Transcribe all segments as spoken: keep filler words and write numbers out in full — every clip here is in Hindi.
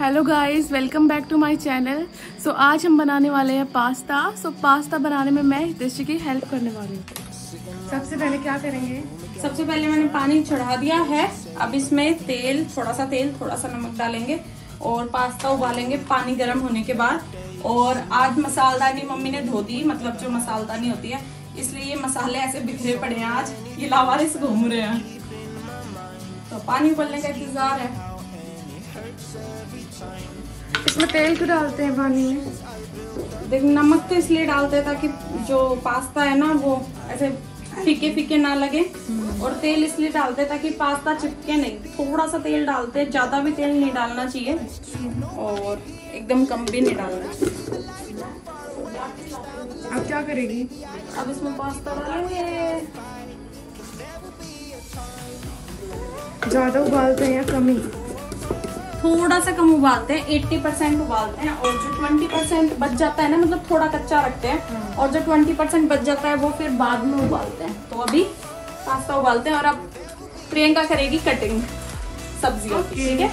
Hello guys, welcome back to my channel. So आज हम बनाने वाले हैं पास्ता। सो so, पास्ता बनाने में मैं हितैषी की हेल्प करने वाली हूँ। सबसे पहले क्या करेंगे, सबसे पहले मैंने पानी चढ़ा दिया है। अब इसमें तेल, थोड़ा सा तेल, थोड़ा सा नमक डालेंगे और पास्ता उबालेंगे पानी गर्म होने के बाद। और आज मसालदानी मम्मी ने धो दी, मतलब जो मसालदानी होती है, इसलिए ये मसाले ऐसे बिखरे पड़े हैं, आज ये लावारिस घूम रहे हैं। तो पानी उबलने का इंतजार है। इसमें तेल क्यों डालते हैं पानी में? देख, नमक तो इसलिए डालते हैं ताकि जो पास्ता है ना वो ऐसे फीके फीके ना लगे, और तेल इसलिए डालते हैं ताकि पास्ता चिपके नहीं। थोड़ा सा तेल डालते हैं, ज्यादा भी तेल नहीं डालना चाहिए और एकदम कम भी नहीं डालना। अब क्या करेगी? अब इसमें पास्ता डालेंगे। ज्यादा उबालते हैं या कम ही? थोड़ा सा कम उबालते हैं, अस्सी परसेंट उबालते हैं, और जो बीस परसेंट बच जाता है ना, मतलब थोड़ा कच्चा रखते हैं, और जो बीस परसेंट बच जाता है वो फिर बाद में उबालते हैं। तो अभी पास्ता उबालते हैं और अब प्रियंका करेगी कटिंग सब्जियों की। ठीक है,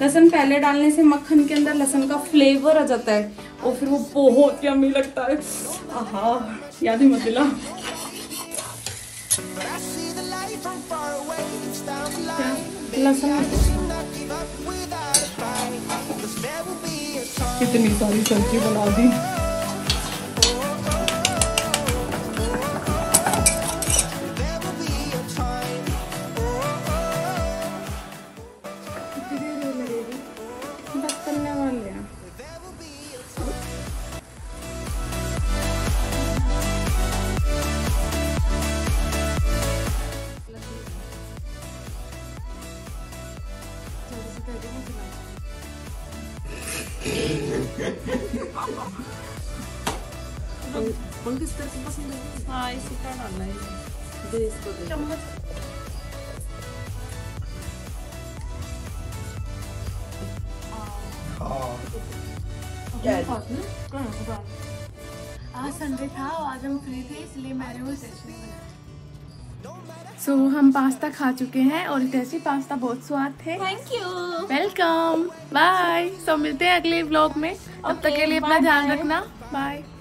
लहसुन पहले डालने से मक्खन के अंदर लहसुन का फ्लेवर आ जाता है और फिर वो बहुत यम्मी लगता है। आहा, याद ही मत दिला। लहसुन कितनी सारी सब्जी बना दी। किस तरह से पसंद है? हाँ, इसी का डालना है। दे इसको, दे चम्मच। हाँ, आज संडे था, आज हम फ्री थे, इसलिए मैंने वो सेशन बनाया। सो so, हम पास्ता खा चुके हैं और हितैषी, पास्ता बहुत स्वाद थे। Thank you, welcome, bye. So मिलते हैं अगले व्लॉग में, अब okay, तक के लिए अपना ध्यान रखना, बाय।